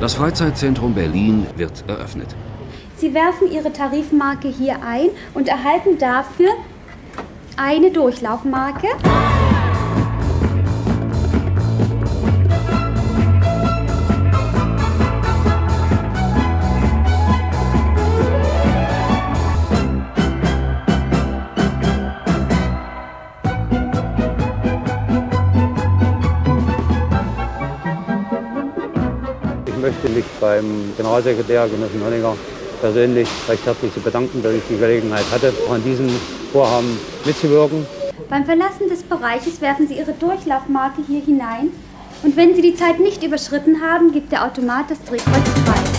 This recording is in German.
Das Freizeitzentrum Berlin wird eröffnet. Sie werfen Ihre Tarifmarke hier ein und erhalten dafür eine Durchlaufmarke. Ich möchte mich beim Generalsekretär Genossen Honecker persönlich recht herzlich bedanken, dass ich die Gelegenheit hatte, an diesem Vorhaben mitzuwirken. Beim Verlassen des Bereiches werfen Sie Ihre Durchlaufmarke hier hinein und wenn Sie die Zeit nicht überschritten haben, gibt der Automat das Drehkreuz frei.